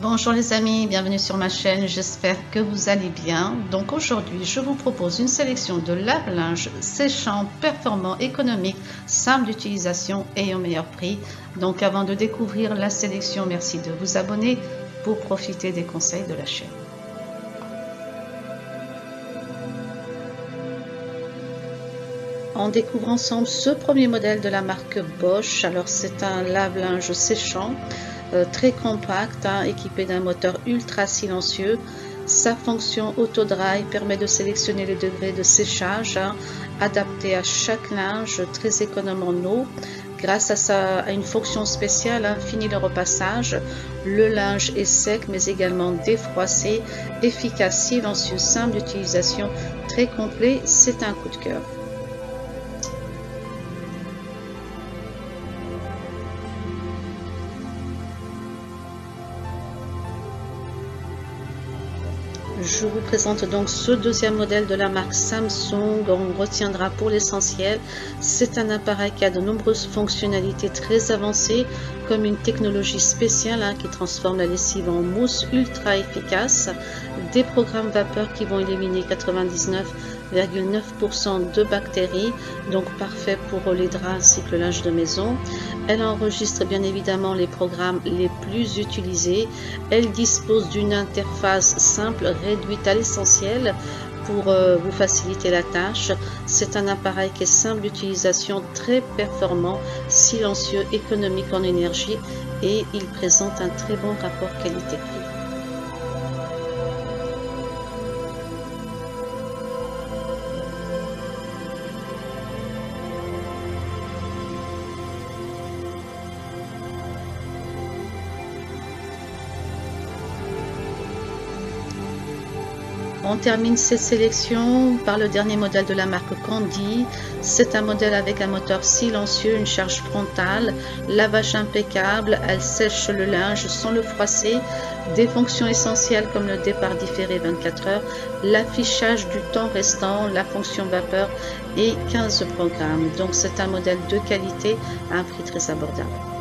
Bonjour les amis, bienvenue sur ma chaîne, j'espère que vous allez bien. Donc aujourd'hui je vous propose une sélection de lave-linge séchant, performant, économique, simple d'utilisation et au meilleur prix. Donc avant de découvrir la sélection, merci de vous abonner pour profiter des conseils de la chaîne. On découvre ensemble ce premier modèle de la marque Bosch. Alors c'est un lave-linge séchant très compact, équipé d'un moteur ultra silencieux. Sa fonction auto-dry permet de sélectionner les degrés de séchage adapté à chaque linge, très économe en eau. Grâce à une fonction spéciale, fini le repassage, le linge est sec mais également défroissé, efficace, silencieux, simple d'utilisation, très complet, c'est un coup de cœur. Je vous présente donc ce deuxième modèle de la marque Samsung. On retiendra pour l'essentiel, c'est un appareil qui a de nombreuses fonctionnalités très avancées, comme une technologie spéciale qui transforme la lessive en mousse ultra efficace, des programmes vapeur qui vont éliminer 99,9% de bactéries, donc parfait pour les draps ainsi que le linge de maison. Elle enregistre bien évidemment les programmes les plus utilisés. Elle dispose d'une interface simple, réduite à l'essentiel pour vous faciliter la tâche. C'est un appareil qui est simple d'utilisation, très performant, silencieux, économique en énergie et il présente un très bon rapport qualité-prix. On termine cette sélection par le dernier modèle de la marque Candy. C'est un modèle avec un moteur silencieux, une charge frontale, lavage impeccable, elle sèche le linge sans le froisser, des fonctions essentielles comme le départ différé 24 heures, l'affichage du temps restant, la fonction vapeur et 15 programmes. Donc c'est un modèle de qualité à un prix très abordable.